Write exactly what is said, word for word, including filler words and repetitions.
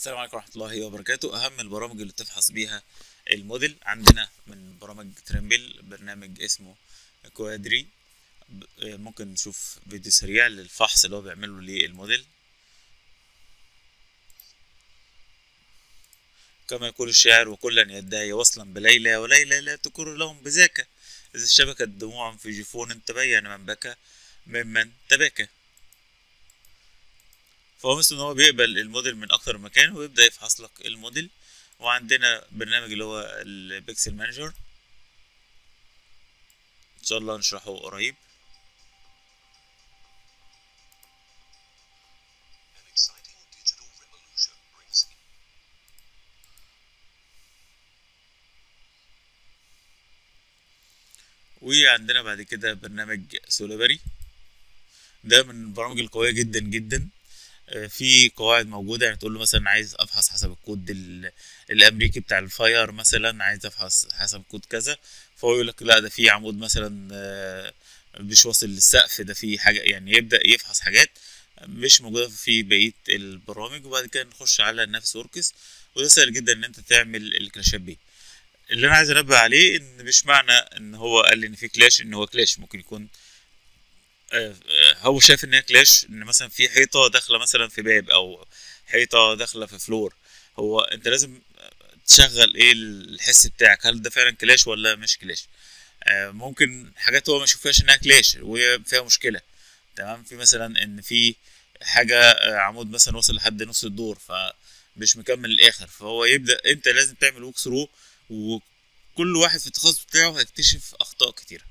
السلام عليكم ورحمه الله وبركاته. اهم البرامج اللي بتفحص بيها الموديل عندنا من برامج تريمبل برنامج اسمه كوادري، ممكن نشوف فيديو سريع للفحص اللي هو بيعمله للموديل. كما يقول الشاعر: وكلا يداي وصلا بليلى وليلى لا تكر لهم بذاك، اذا شبكت دموع في جفون تبين من بكى ممن تباكى. فهو مثل ان هو بيقبل الموديل من اكتر مكان ويبدا يفحص لك الموديل. وعندنا برنامج اللي هو البيكسل مانجر ان شاء الله نشرحه قريب. وعندنا بعد كده برنامج سوليبري، ده من البرامج القويه جدا جدا، في قواعد موجوده. يعني تقول له مثلا عايز افحص حسب الكود الامريكي بتاع الفاير، مثلا عايز افحص حسب كود كذا، فهو يقول لك لا ده في عمود مثلا مش واصل للسقف، ده في حاجه. يعني يبدا يفحص حاجات مش موجوده في بقيه البرامج. وبعد كده نخش على نفس وركس، وده سهل جدا ان انت تعمل الكلاشات بيه. اللي انا عايز انبه عليه ان مش معنى ان هو قال لي ان في كلاش ان هو كلاش، ممكن يكون هو شايف ان هي كلاش، ان مثلا في حيطه داخله مثلا في باب او حيطه داخله في فلور. هو انت لازم تشغل ايه الحس بتاعك، هل ده فعلا كلاش ولا مش كلاش. ممكن حاجات هو ما يشوفهاش انها كلاش وهي فيها مشكله، تمام. في مثلا ان في حاجه عمود مثلا وصل لحد نص الدور فمش مكمل الاخر، فهو يبدا انت لازم تعمل ووك ثرو، وكل واحد في التخصص بتاعه هيكتشف اخطاء كتيره.